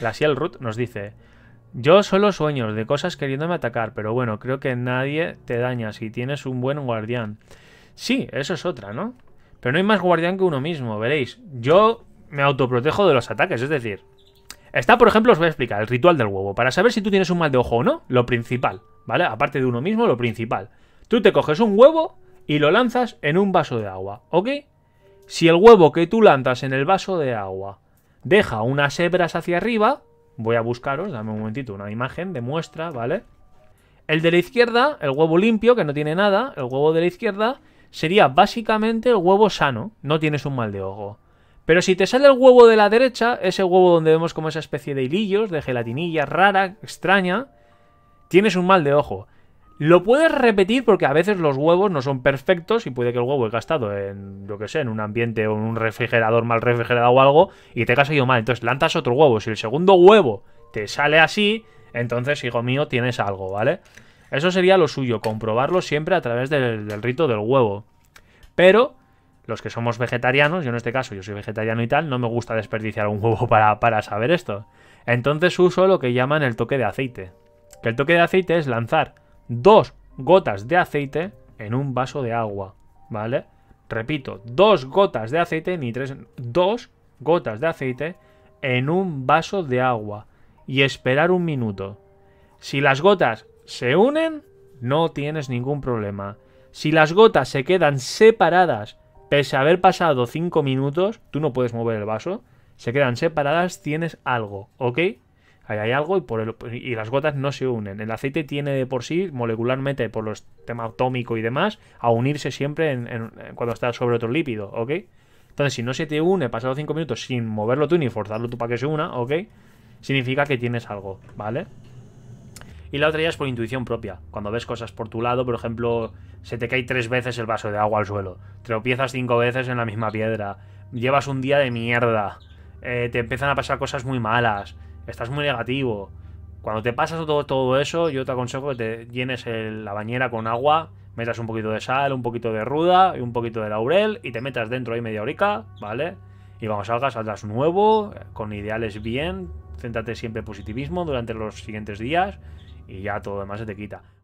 La Sial Root nos dice: yo solo sueños de cosas queriéndome atacar, pero bueno, creo que nadie te daña si tienes un buen guardián. Sí, eso es otra, ¿no? Pero no hay más guardián que uno mismo, veréis. Yo me autoprotejo de los ataques, es decir... Está, por ejemplo, os voy a explicar, el ritual del huevo. Para saber si tú tienes un mal de ojo o no, lo principal, ¿vale? Aparte de uno mismo, lo principal. Tú te coges un huevo y lo lanzas en un vaso de agua, ¿ok? Si el huevo que tú lanzas en el vaso de agua deja unas hebras hacia arriba... Voy a buscaros, dame un momentito, una imagen de muestra, ¿vale? El de la izquierda, el huevo limpio, que no tiene nada, el huevo de la izquierda sería básicamente el huevo sano, no tienes un mal de ojo. Pero si te sale el huevo de la derecha, ese huevo donde vemos como esa especie de hilillos, de gelatinilla rara, extraña, tienes un mal de ojo. Lo puedes repetir porque a veces los huevos no son perfectos y puede que el huevo haya gastado en, yo que sé, en un ambiente o en un refrigerador mal refrigerado o algo y te has ido mal. Entonces lanzas otro huevo. Si el segundo huevo te sale así, entonces, hijo mío, tienes algo, ¿vale? Eso sería lo suyo, comprobarlo siempre a través del rito del huevo. Pero... los que somos vegetarianos, yo en este caso, yo soy vegetariano y tal, no me gusta desperdiciar un huevo para saber esto. Entonces uso lo que llaman el toque de aceite. Que el toque de aceite es lanzar 2 gotas de aceite en un vaso de agua, ¿vale? Repito, 2 gotas de aceite, ni 3, 2 gotas de aceite en un vaso de agua. Y esperar 1 minuto. Si las gotas se unen, no tienes ningún problema. Si las gotas se quedan separadas... pese a haber pasado 5 minutos, tú no puedes mover el vaso, se quedan separadas, tienes algo, ¿ok? Ahí hay algo y las gotas no se unen. El aceite tiene de por sí, molecularmente, por los temas atómico y demás, a unirse siempre cuando está sobre otro lípido, ¿ok? Entonces, si no se te une pasado 5 minutos sin moverlo tú ni forzarlo tú para que se una, ¿ok? Significa que tienes algo, ¿vale? Y la otra ya es por intuición propia. Cuando ves cosas por tu lado, por ejemplo, se te cae 3 veces el vaso de agua al suelo. Tropiezas 5 veces en la misma piedra. Llevas un día de mierda. Te empiezan a pasar cosas muy malas. Estás muy negativo. Cuando te pasas todo eso, yo te aconsejo que te llenes la bañera con agua, metas un poquito de sal, un poquito de ruda y un poquito de laurel y te metas dentro ahí media horica, ¿vale? Y cuando salgas nuevo, con ideales bien. Céntrate siempre en positivismo durante los siguientes días. Y ya todo lo demás se te quita.